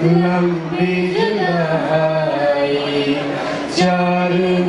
Love me tonight, darling.